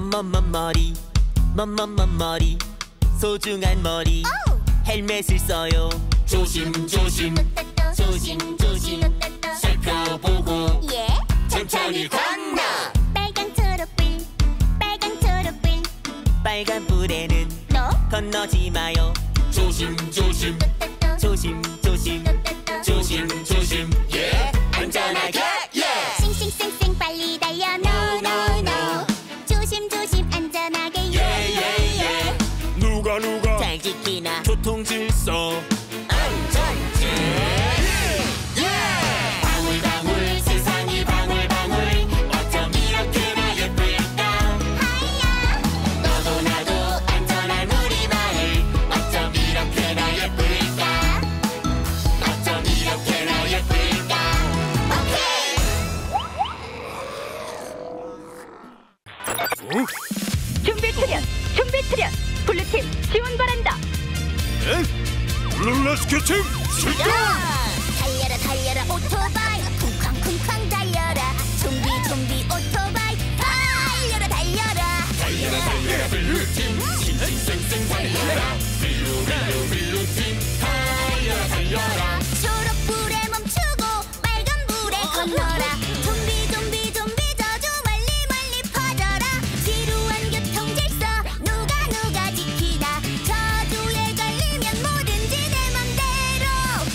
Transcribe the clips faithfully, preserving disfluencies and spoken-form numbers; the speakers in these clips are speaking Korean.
머머머머리 머머머머리 소중한 머리 오! 헬멧을 써요. 조심조심 조심조심 살펴보고 예? 천천히 건너. 빨간 초록불 빨간 초록불 빨간 불에는 너? 건너지 마요. 조심조심 조심조심 조심조심 예 안전하게 예 싱싱쌩쌩 빨리 달려 no no no 조심조심 안전하게 예예예 누가 누가 잘 지키나 교통질서 안전지 예 방울방울 세상이 방울방울 어쩜 이렇게나 예쁠까 하야 너도 나도 안전한 우리 마을 어쩜 이렇게나 예쁠까 어쩜 이렇게나 예쁠까 오케이 준비 출연 준비 출연 블루팀 지원 바란다. 네? 블루라 스케칭 출동! 달려라 달려라 오토바이 쿵쾅쿵쾅 달려라 좀비 좀비 오토바이 달려라 달려라 달려라 달려라 블루팀 싱싱쌩쌩 달려라 블루 블루 블루팀 달려라 달려라 초록불에 멈추고 빨간불에 건너라 좀비 좀비 좀비 저주 멀리 멀리 퍼져라 지루한 교통질서 누가 누가 지키다 저주에 걸리면 뭐든지 내 맘대로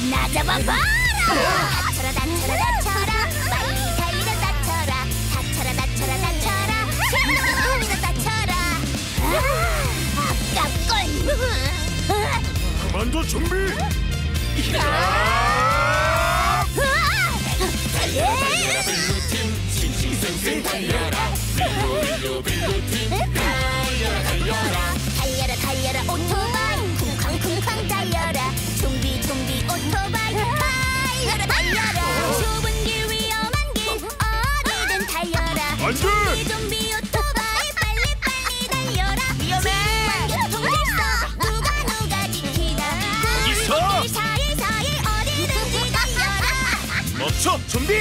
나 잡아봐라 다쳐라 다쳐라 다쳐라 빨리 달려 다쳐라 다쳐라 다쳐라 다쳐라 신나서 우리도 다쳐라 아깝군 그만둬 좀비 야! 달려라 달려라 블루팀 싱싱쌩쌩 달려라 블루 블루 블루팀 달려라 달려라 달려라 달려라 오토바이 쿵쾅쿵쾅 달려라 좀비 좀비 오토바이 달려라 달려라 좁은 길 위험한 길 어디든 달려라 안 돼! 좀비 좀비 오토바이 빨리 빨리 달려라 위험해! 교통질서 누가 누가 지키다 있어! 우리 사이 사이 어디든지 달려라 멈춰 좀비!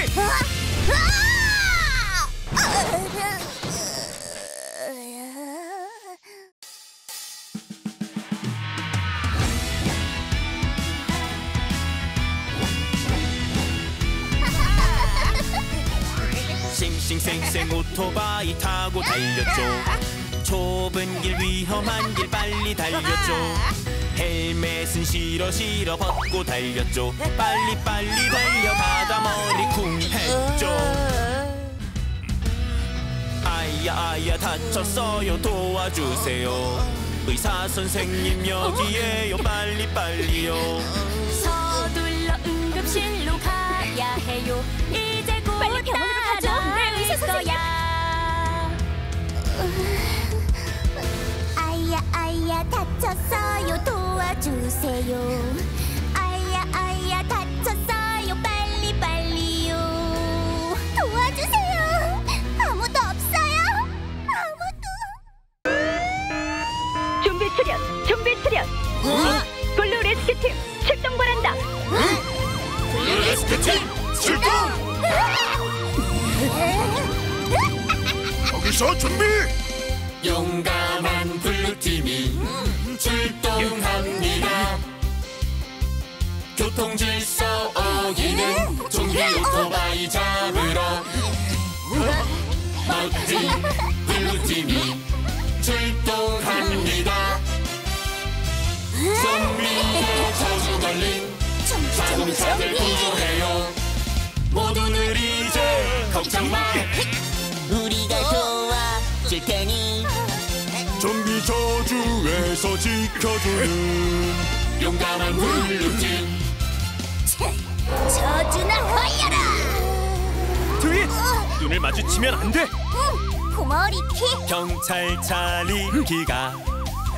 싱싱쌩쌩 오토바이 타고 달렸죠. 좁은 길 위험한 길 빨리 달렸죠. 헬멧은 싫어 싫어 벗고 달렸죠. 빨리 빨리 달려 바다머리 쿵 했죠. 아야 아야 다쳤어요 도와주세요. 의사 선생님 여기에요 빨리 빨리요. 서둘러 응급실로 가야 해요. 이제 곧 빨리 병원으로 가죠. 네, 의사 선생님. 아야 아야 다쳤어요 도와주세요. 아야 아야 다쳤어요 빨리 빨리요. 도와주세요. 아무도 없어요. 아무도. 좀비 출연 좀비 출연. 어? 블루 레스큐팀 출동 바란다. 어? 블루 레스큐팀 출동. 거기서 준비! 용감한 블루팀이 출동합니다. 교통질서 어기는 좀비 오토바이 잡으러 멋진 블루팀이 출동합니다. 좀비의 저주 걸린 자동차들 구조해요. 모두들 이제 걱정 마 우리가 도와줄 테니 좀비 저주에서 지켜주는 용감한 블루팀 저주나 걸려라 트윗! 눈을 마주치면 안 돼! 응! 고마워리키! 경찰차 리키가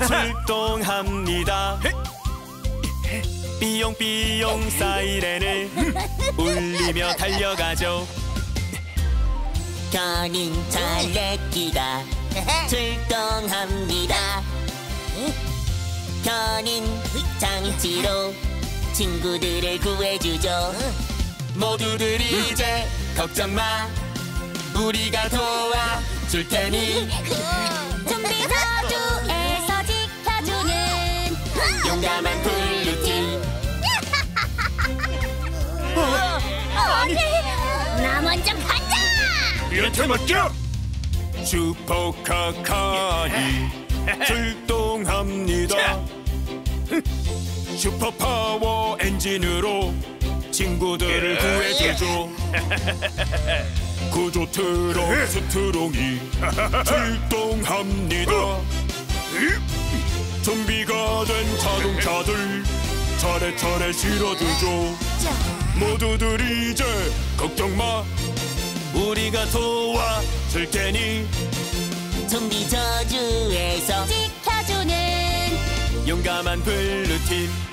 출동합니다 삐용삐용 사이렌을 울리며 달려가죠. 견인차 레키가 출동합니다. 견인 장치로 친구들을 구해주죠. 모두들 이제 걱정 마 우리가 도와줄 줄 테니 좀비 사주에서 지켜주는 용감한 블루팀. 어, 아니, 나 먼저 간다. 이한테 맞자. 슈퍼 카카이 출동합니다. 슈퍼 파워 엔진으로 친구들을 구해주죠. 구조 트럭 스트롱이 출동합니다. 좀비가 된 자동차들 차례차례 실어주죠. 모두들 이제 걱정 마, 우리가 도와줄 테니 좀비 저주에서 지켜주는 용감한 블루팀.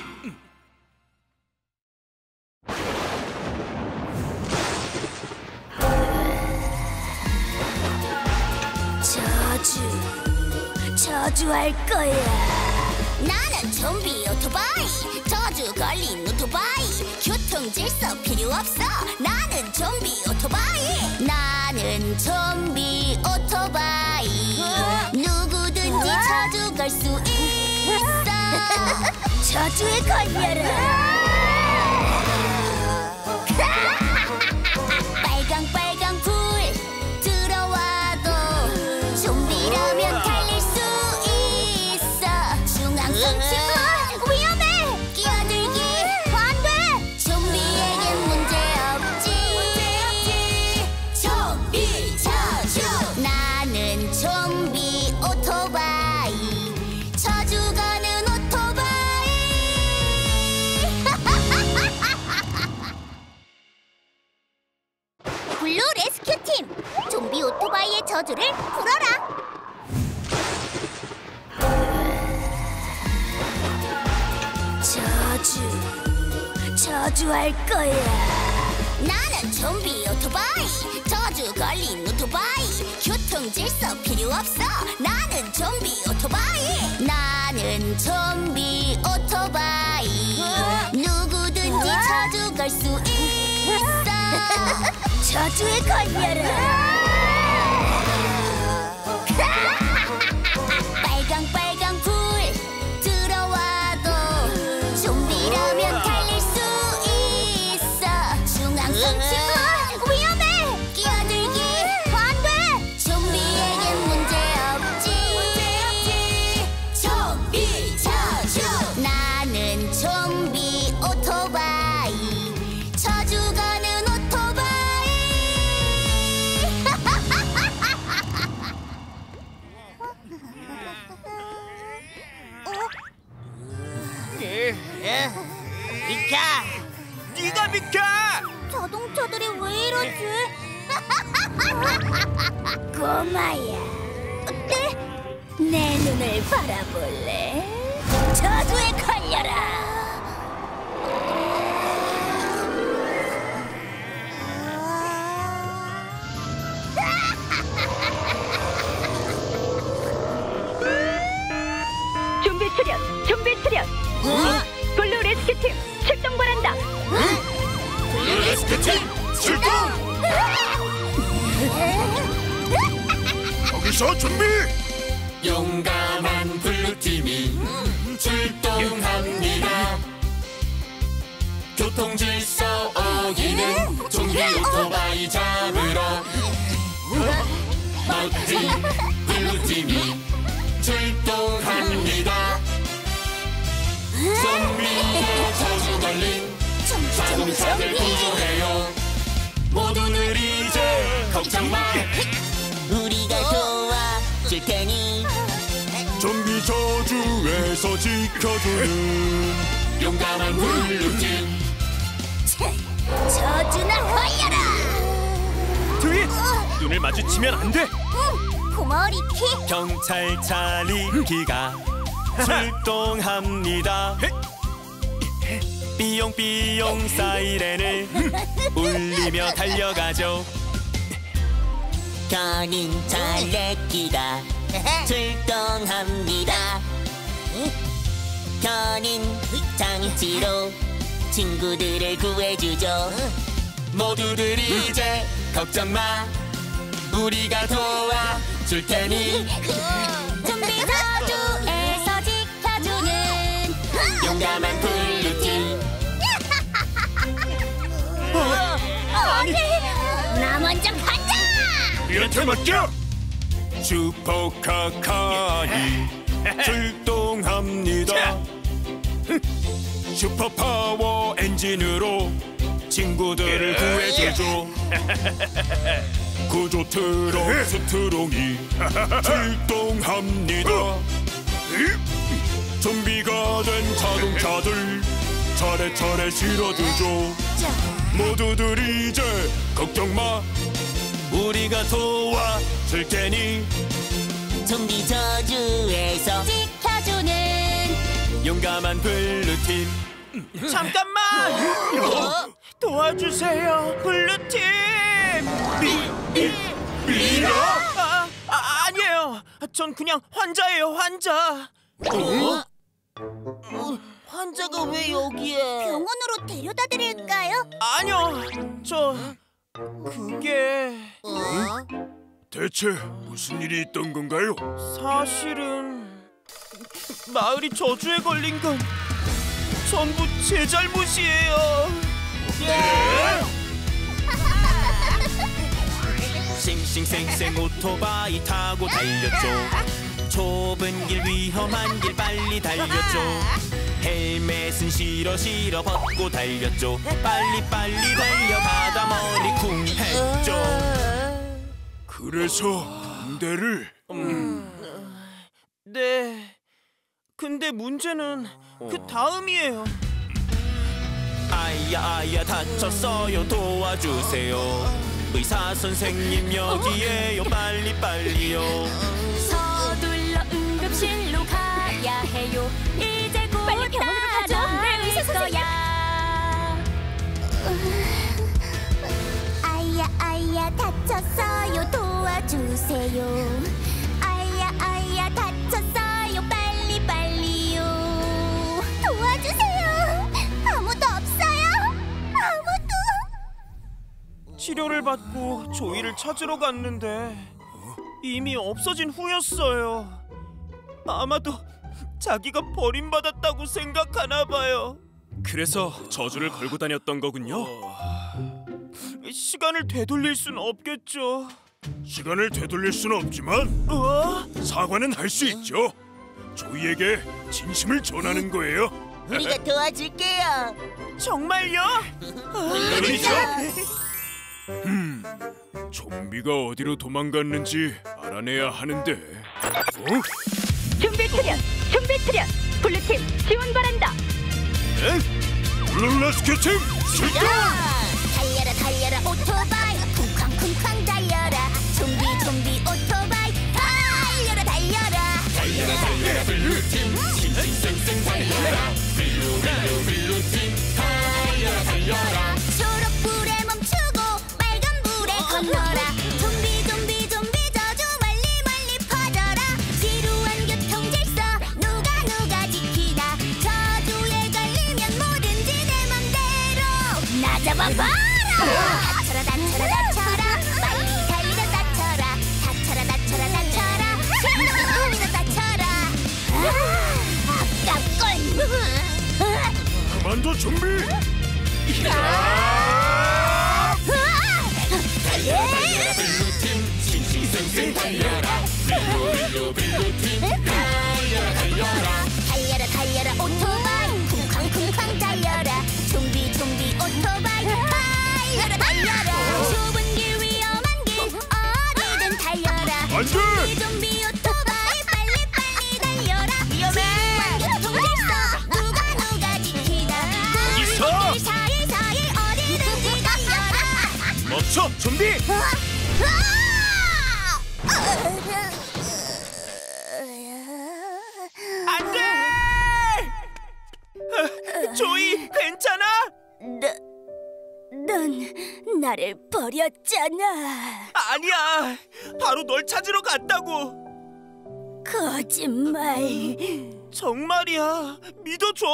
저주할 거야. 나는 좀비 오토바이, 저주 걸린 오토바이, 교통 질서 필요 없어. 나는 좀비 오토바이, 나는 좀비 오토바이. 어? 누구든지 어? 저주 걸 수 있어. 저주에 걸려라. 좀비 오토바이의 저주를 풀어라. 저주, 저주할 거야. 나는 좀비 오토바이, 저주 걸린 오토바이, 교통 질서 필요 없어. 나는 좀비 오토바이, 나는 좀비 오토바이. 어? 누구든지 어? 저주 걸 수 있어. 저주에 걸려라. 미카! 네가 미카! 자동차들이 왜 이러지? 꼬마야, 네? 내 눈을 바라볼래? 저주에 걸려라! 좀비 출현! 좀비 출현! 어? 블루 레스큐팀 출동 바란다. 응? 블루 레스큐팀 출동! 거기서 준비! 용감한 블루팀이 출동합니다. 교통질서 어기는 좀비 오토바이 잡으러 멋진 블루팀이 출동합니다. 좀비의 저주 걸린 자동차들 구조해요. 모두들 이제 걱정 마, 우리가 도와줄 테니 좀비 저주에서 지켜주는 용감한 블루팀. 저주나 걸려라. 트윗! 눈을 마주치면 안 돼. 응, 고마워 리키. 경찰차 리키가 출동합니다. 삐용삐용 사이렌을 울리며 달려가죠. 견인차 레키가 출동합니다. 견인 장치로 친구들을 구해주죠. 모두들 이제 걱정 마, 우리가 도와줄 테니 좀비 저주에서 지켜주는 용감한 블루팀. 어, 아니, 나 먼저 간다. 이렇게 맞죠? 슈퍼카카이 출동합니다. 슈퍼 파워 엔진으로 친구들을 구해주죠. 구조 트럭 스트롱이 출동합니다. 좀비가 된 자동차들 차례차례 실어주죠. 모두들 이제 걱정 마, 우리가 도와줄 테니 좀비 저주에서 지켜주는 용감한 블루팀. 잠깐만! 어? 도와주세요, 블루팀! 미, 미, 미라? 아, 아, 아니에요! 전 그냥 환자예요, 환자! 어? 어, 환자가 왜 여기에? 병원으로 데려다 드릴까요? 아니요! 저... 그게... 어? 대체 무슨 일이 있던 건가요? 사실은... 마을이 저주에 걸린 건... 전부 제 잘못이에요. 예? 싱싱생생 오토바이 타고 달렸죠. 좁은 길 위험한 길 빨리 달렸죠. 헬멧은 싫어 싫어 벗고 달렸죠. 빨리 빨리 달려 바다머리 쿵 했죠. 그래서 군대를... 음... 네... 근데 문제는 어. 그 다음이에요. 아야 아야 다쳤어요, 도와주세요. 의사 선생님 여기에요, 빨리 빨리요. 서둘러 응급실로 가야 해요. 이제 곧 빨리 병원으로 가죠. 네, 의사 선생님. 아야 아야 다쳤어요, 도와주세요. 아야 아야 다쳤어요. 치료를 받고 조이를 찾으러 갔는데 이미 없어진 후였어요. 아마도 자기가 버림받았다고 생각하나 봐요. 그래서 저주를 걸고 다녔던 거군요. 시간을 되돌릴 순 없겠죠. 시간을 되돌릴 순 없지만 어? 사과는 할 수 있죠. 조이에게 진심을 전하는 거예요. 우리가 도와줄게요. 정말요? 물론이죠. 음, 좀비가 어디로 도망갔는지 알아내야 하는데. 어? 좀비 출현! 좀비 출현! 블루팀 지원 바란다! 네? 블루라 스케칭 출동! 달려라 달려라 오토바이 쿵쾅쿵쾅 달려라. 좀비 좀비 오토바이 달려라 달려라 달려라 달려라 블루팀 싱싱생생 달려라. 블루 블루팀 달려라 달려라. 초록불에 멈추고 좀비 좀비 좀비 저주 멀리 멀리 퍼져라. 지루한 교통 질서 누가 누가 지키다. 저주에 걸리면 뭐든지 내 맘대로 나 잡아봐라. 다쳐라 다쳐라 다쳐라 빨리 달리다 다쳐라. 다쳐라 다쳐라 다쳐라 신나서 소리나 다쳐라. 아깝군. 그만둬 좀비. 달려라 블루팀 싱싱생생 달려라. 빌로 빌로 빌루팀 달려라 달려라 달려라 달려라 오토바이 쿵쾅쿵쾅 달려라. 좀비 좀비 오토바이 달려라 달려라. 좁은 길 위험한 길 어디든 달려라. 좀비 좀비 오토바이 빨리 빨리 달려라. 위험해 교통질서 누가 누가 지키다. 여기서 사이사이 어디든지 달려라. 멈춰 좀비! 안 돼! 조이 괜찮아? 너, 넌 나를 버렸잖아. 아니야, 바로 널 찾으러 갔다고. 거짓말. 정말이야, 믿어줘.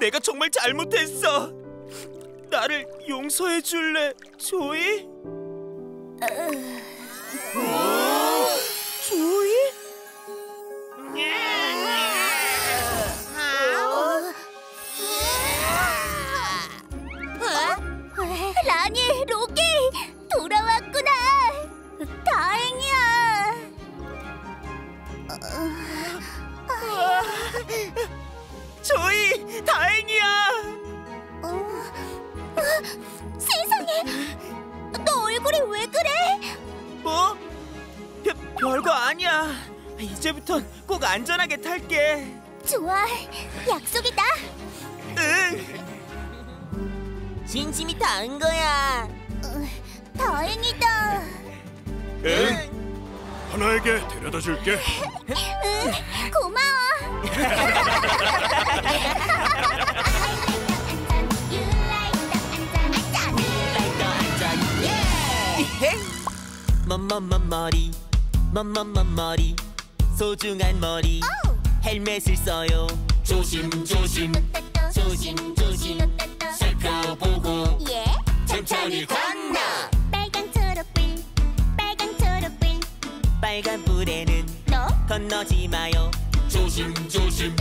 내가 정말 잘못했어. 나를 용서해 줄래, 조이? 어... 어? 조이? 라니, 로기! 돌아왔구나! 다행이야! 조이, 다행이야! 세상에! 너 얼굴이 왜 그래? 뭐? 별, 별거 아니야. 이제부턴 꼭 안전하게 탈게. 좋아, 약속이다. 응. 진심이 다인 거야. 어, 다행이다. 응. 하나에게 데려다 줄게. 응, 고마워. 머머머머리 머머머머리 소중한 머리 오! 헬멧을 써요. 조심조심 조심조심 살펴보고 예? 천천히 건너. 빨간 초록불 빨간 초록불 빨간 불에는 너? 건너지 마요. 조심조심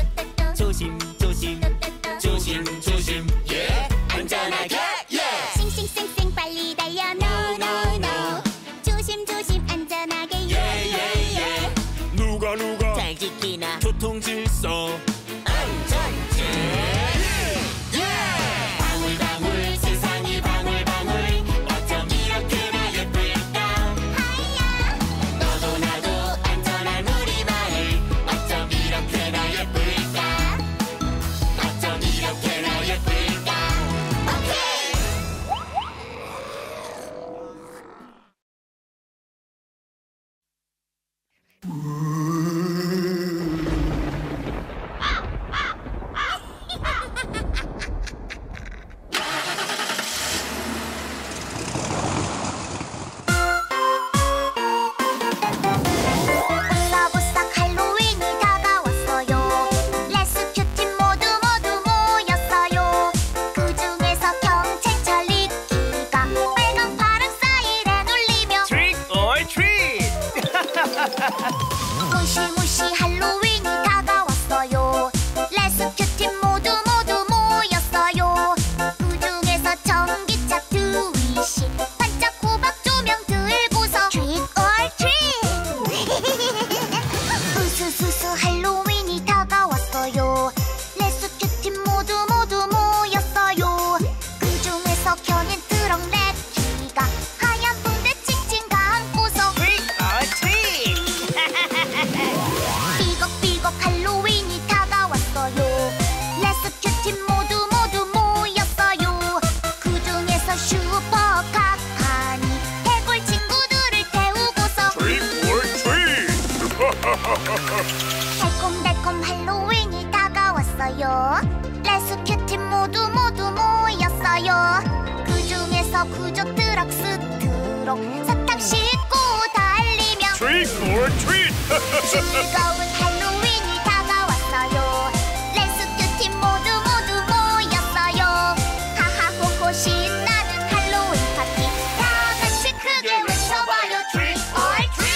조심조심 조심조심 예? 안전하게 예! 싱싱쌩쌩 빨리 달려 노노노 no, no, no. 조심조심 안전하게 예예예. 누가 누가 잘 지키나 교통질서 안전지 예. 방울방울 세상이 방울방울 어쩜 이렇게나 예쁠까. 하야 너도 나도 안전한 우리 마을 어쩜 이렇게나 예쁠까. 어쩜 이렇게나 예쁠까. 오케이. 블라블스탁 할로윈이 다가왔어요. 레스큐팀 모두 모두 모였어요. 그 중에서 경찰 리키가 빨강 파랑 사이렌 울리며 트릭 오어 트릿. 무시무시 할로윈이 다가왔어요. 레스큐팀 모두 모두 모였어요. 그 중에서 전기차 트윗이 반짝 호박 조명 들고서 트릭 오어 트릭. 우수수수 할로윈이 다가왔어요. 레스큐팀 모두 모두 모였어요. 그 중에서 견인 트럭 레키가 하얀 붕대 칭칭 감고서 트릭 오어 트릿. 삐걱삐걱 할로윈이 다가왔어요. 레스큐팀 모두 모두 모였어요. 그 중에서 슈퍼 카칸이 해골 친구들을 태우고서 트릭 오어 트릿. 달콤달콤 할로윈이 다가왔어요. 레스큐팀 모두 모두 모였어요. 그 중에서 구조 트럭 스트로 사탕 싣고 달리며 트릭 오어 트릿. 즐거운 할로윈이 다가왔어요. 레스큐팀 모두 모두 모였어요. 하하호호 신나는 할로윈 파티 다 같이 크게 외쳐봐요. 트릭 오어 트릿.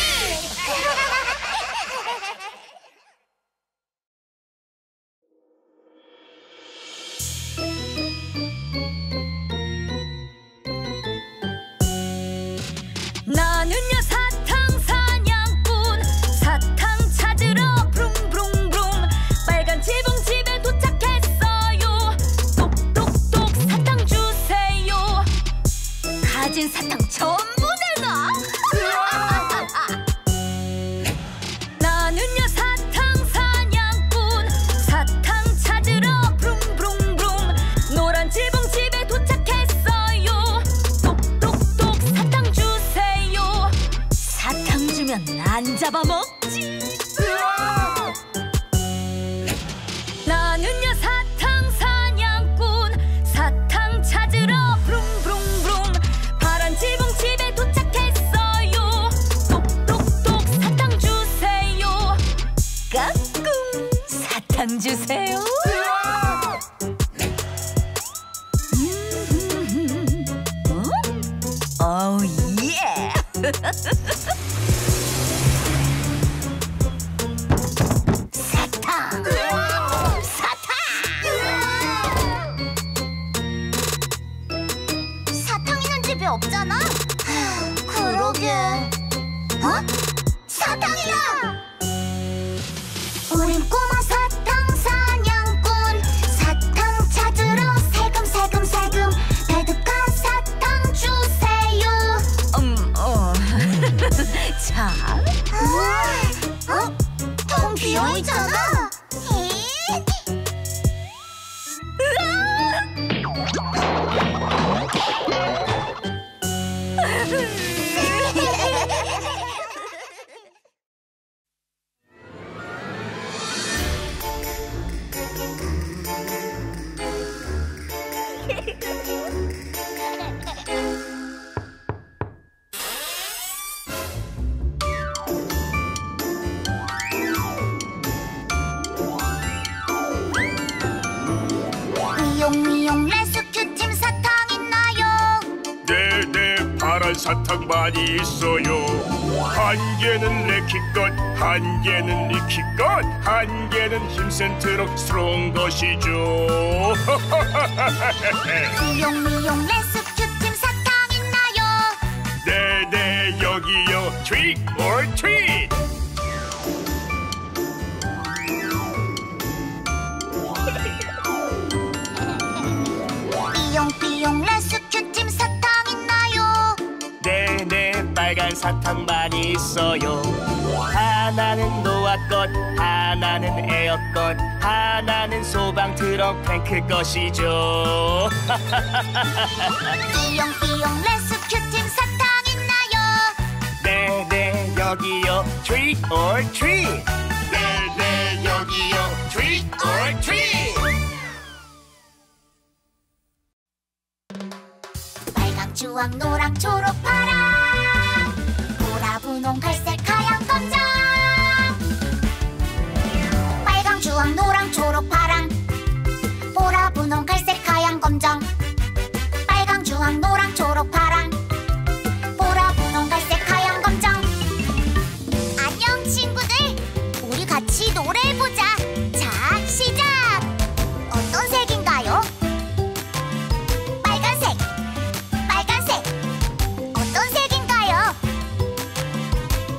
나는요 사탕 사냥꾼. 사탕 찾으러 브릉브릉브릉 빨간 지붕 집에 도착했어요. 똑똑똑 사탕 주세요. 가진 사탕 전부 내놔. 나는요 사탕 사냥꾼. 사탕 찾으러 브릉브릉브릉 노란 지붕 집에 도착했어요. 똑똑똑 사탕 주세요. 사탕 주면 안 잡아먹지. 나는요 사탕 사냥꾼. 사탕 찾으러 브릉브릉브릉 파란 지붕 집에 도착했어요. 똑똑똑 사탕 주세요. 까꿍 사탕 주세요. 음, 음, 음. 어? 어우 예. 있잖아. 사탕 많이 있어요. 한 개는 레키것, 한 개는 리키것, 한 개는 힘센 트럭 스트롱 것이죠. 미용미용 레스큐팀 사탕 있나요? 네네 여기요. 트릭 or 트릭. 미용미용 레스큐팀 사탕 있나요? 네네 빨간 사탕 많이 있어요. 하나는 노아 것, 하나는 에어 것, 하나는 소방 트럭 탱크 것이죠. 띠용띠용 레스큐팀 사탕 있나요? 네네 여기요. Treat or treat. 네네 여기요. Treat or treat. 주황, 노랑, 초록, 파랑, 보라, 분홍, 갈색, 하얀, 검정. 빨강, 주황, 노랑, 초록, 파랑, 보라, 분홍, 갈색, 하얀, 검정. 빨강, 주황, 노랑, 초록, 파랑, 보라, 분홍, 갈색, 하얀, 검정. 안녕 친구들, 우리 같이 노래해보자. 자, 시작. 어떤 색인가요?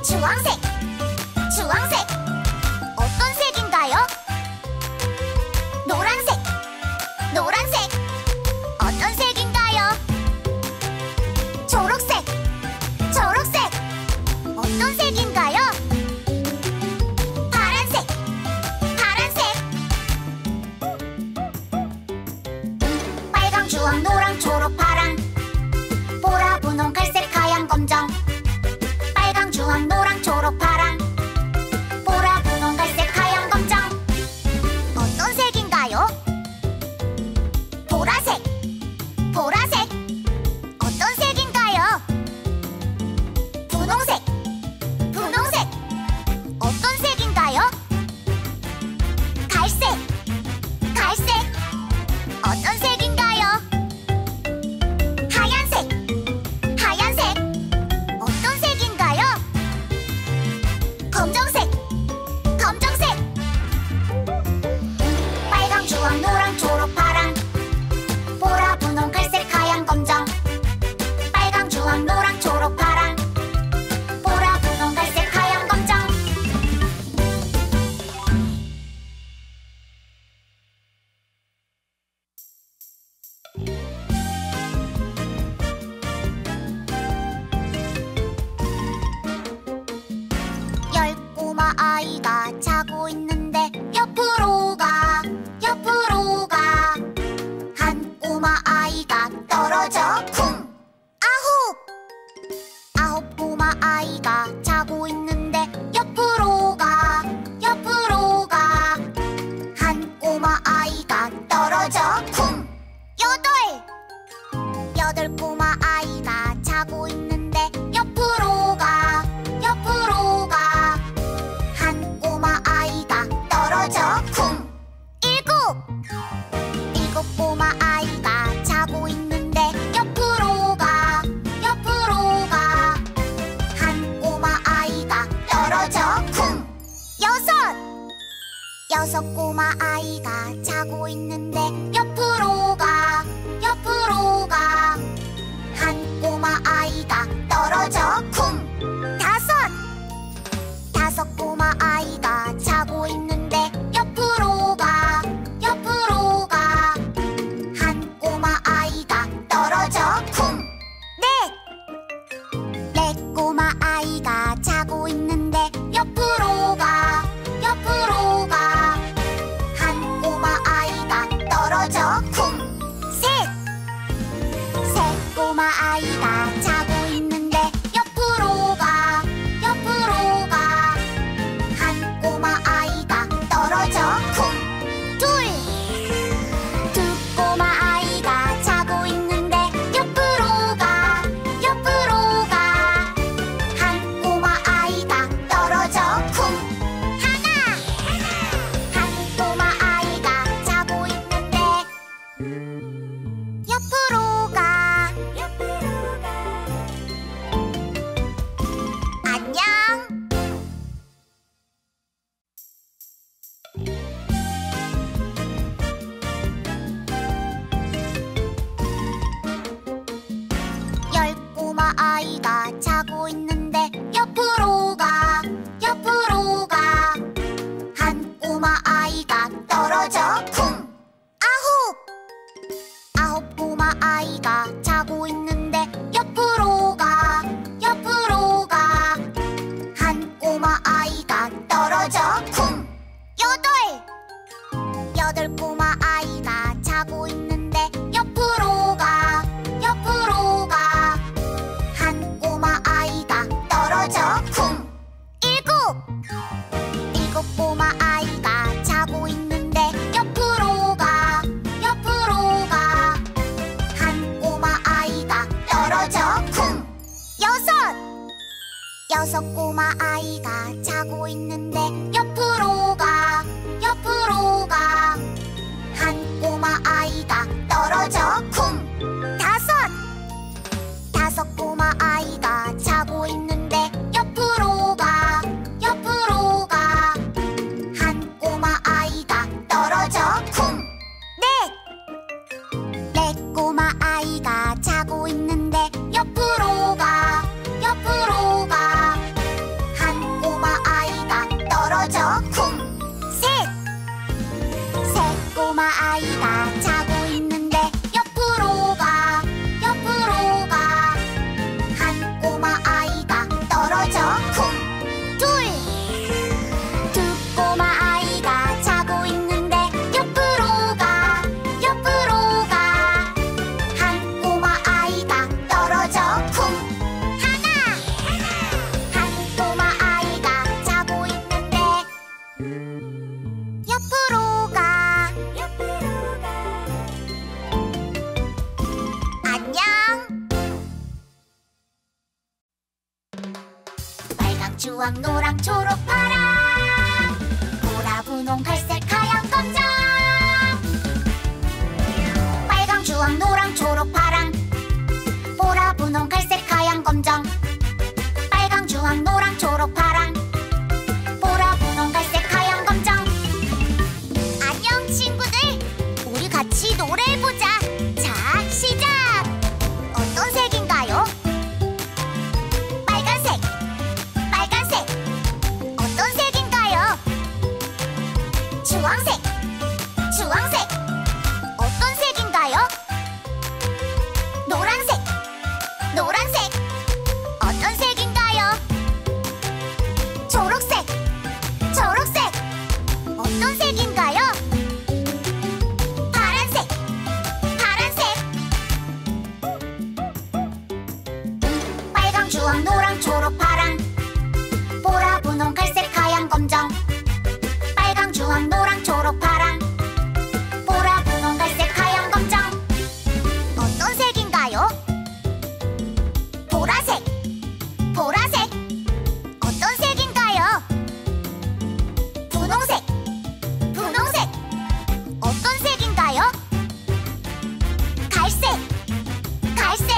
주황색, 주황색. 어떤 색인가요? 노란색, 노란색. 어떤 색인가요? 초록색, 초록색. 어떤 색인가요? 파란색, 파란색. 빨강, 주황, 노랑, 초록, 파랑, 보라, 분홍, 갈색, 하얀, 검정. 주황, 노랑, 초록, 파랑, 보라, 분홍, 갈색, 하얀, 검정. 어떤 색인가요? 보라색, 보라색. 어떤 색인가요? 분홍색, 분홍색. 어떤 색인가요? 갈색, 갈색. 어떤 색인가요? 하얀색, 하얀색. 어떤 색인가요? 검정색, 검정색. 빨강, 주황, 노랑, 초록, 파랑, 보라, 분홍, 갈색, 하얀, 검정. 빨강, 주황, 노랑, 초록, 파랑, 보라, 분홍, 갈색, 하얀, 검정. 아이가 자고 있는데 옆으로 가, 옆으로 가. 한 꼬마 아이가 떨어져 쿵! 아홉! 아홉 꼬마 아이가 자고 있는데 옆으로 가, 옆으로 가. 한 꼬마 아이가 떨어져 쿵! 여덟! 여덟 꼬마 아이가 자고 있는데 옆으로 가, 옆으로 가. 쿵! 일곱! 일곱 꼬마 아이가 자고 있는데 옆으로 가, 옆으로 가. 한 꼬마 아이가 떨어져 쿵! 여섯! 여섯 꼬마 아이가 자고 있는데 옆으로 가, 옆으로 가. 한 꼬마 아이가 떨어져 쿵! 다섯! 다섯 꼬마 아이가 자고 있는데 옆으로 가, 옆으로 가. 한 꼬마 아이가 떨어져 쿵! 넷! 넷 꼬마 아이가 자고 있는데 옆으로 가, 옆으로 가. 열 꼬마 아이가 자고 있는데 옆으로 가, 옆으로 가. 한 꼬마 아이가 떨어져 쿵! 아홉! 아홉 꼬마 아이가 자고 있는데 옆으로 가, 옆으로 가. 한 꼬마 아이가 떨어져 쿵! 여덟! 여덟 꼬마 아이가 자고 있는데 옆으로 가, 옆으로 가. 한 꼬마 아이가 떨어져 쿵! 일곱! 일곱 꼬마 아이가 자고 있는데 옆으로 가, 옆으로 가. 한 꼬마 아이가 떨어져 쿵! 여섯! 여섯 꼬마 아이가 자고 있는데 옆으로 가, 옆으로 가. 한 꼬마 아이가 떨어져 쿵! 다섯! 다섯 꼬마 아이가 자고 있는데 옆으로 가, 옆으로 가. 한 꼬마 아이가 떨어져 쿵! 넷! 넷 꼬마 아이가 자고 있는데 옆으로 가, 옆으로 가. 한 꼬마 아이가 떨어져 쿵! 셋! 셋 꼬마 아이가 자고 있는데 옆으로 가, 옆으로 가. 한 꼬마 아이가 떨어져 쿵! 둘! 두 꼬마 아이가 자고 있는데 옆으로 가, 옆으로 가. 한 꼬마 아이가 떨어져 쿵! 하나! 한 꼬마 아이가 자고 있는데 옆으로 가. 안녕. 빨강 주황 노랑 초록 파랑 보라 분홍 갈색 하얀 검정. 빨강 주황 노랑 초록 파랑 보라 분홍 갈색 하얀 검정. 빨강 주황 노랑 초록 파랑 보라 분홍 갈색 하얀 검정. 안녕 친구들, 우리 같이 노래해보자. 자, 시작. 어떤 색인가요? 빨간색, 빨간색. 어떤 색인가요? 주황색, 주황색. 어떤 색인가요? 노란색, 노란색. 어떤 색인가요? 초록색, 초록색. 어떤 색인가요? 파란색, 파란색. 빨강, 주황, 노랑, 초록, 파랑 보라, 분홍, 갈색, 하얀, 검정. 빨강, 주황, 노랑, 초록, 파랑 보라, 분홍, 갈색, 하얀, 검정. 어떤 색인가요? 보라색, 보라색. 어떤 색인가요? 분홍색, 분홍색. 어떤 색인가요? 갈색, 갈색.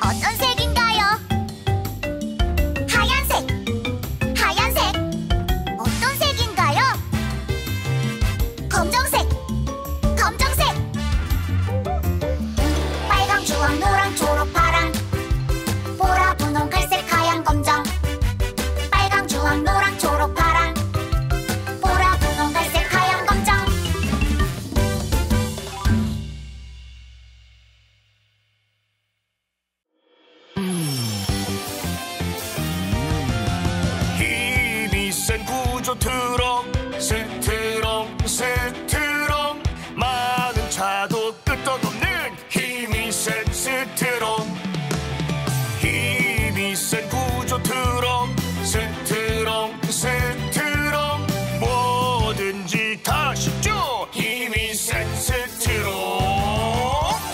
어떤 색인가요? 하얀색, 하얀색. 어떤 색인가요? 검정색, 검정색. 빨강, 주황, 노랑, 초록, 파랑 보라, 분홍, 갈색, 하얀, 검정. 빨강, 주황, 노랑, 초록, 파랑 보라, 분홍, 갈색, 하얀, 검정. 힘이 센 구조 트럭 스트럭 스트럭. 많은 차도 끝도 없는 힘이 센 스트럭. 힘이 센 구조 트럭 스트럭 스트럭. 뭐든지 다 쉽죠. 힘이 센 스트럭.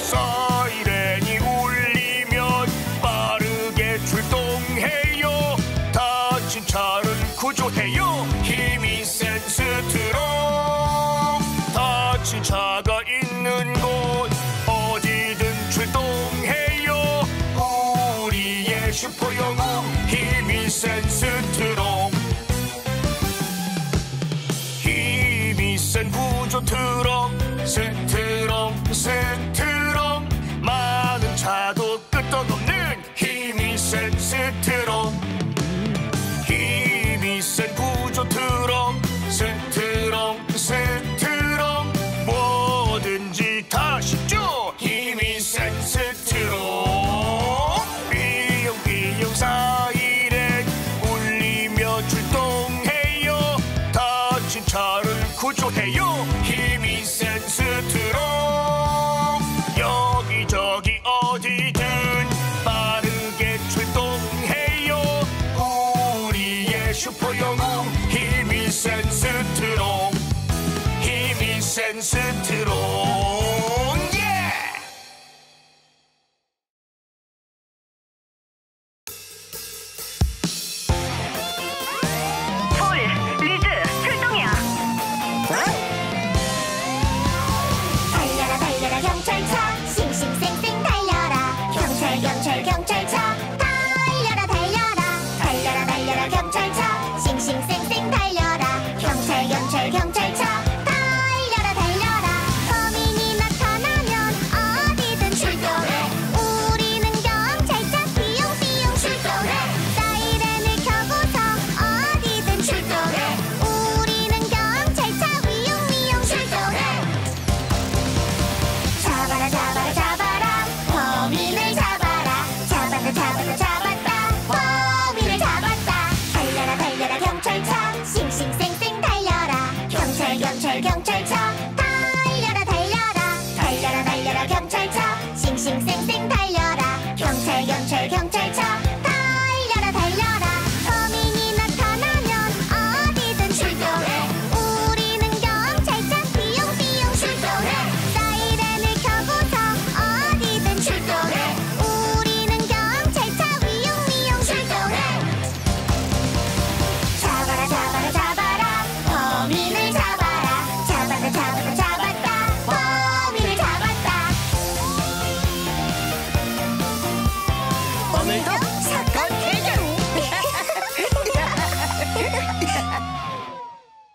사이렌이 울리면 빠르게 출동해요. 다친 차를 구조해요. 힘이 센 스트럭. 다친 차가 있는 곳 어디든 출동해요. 우리의 슈퍼영웅 힘이 센 스트럭. 힘이 트럭 스트럭 스트럭 많은 차도 끝도 없는 힘이 센 스트럭 힘이 센 구조 트럭 스트럭 스트럭 뭐든지 다 쉽죠 힘이 센 스트럭 삐용삐용 사이렌 울리며 출동해요 다친 차를 구조해요 힘이 센 스트럭 여기저기 어디든 빠르게 출동해요 우리의 슈퍼영웅 힘이 센 스트럭 힘이 센 스트럭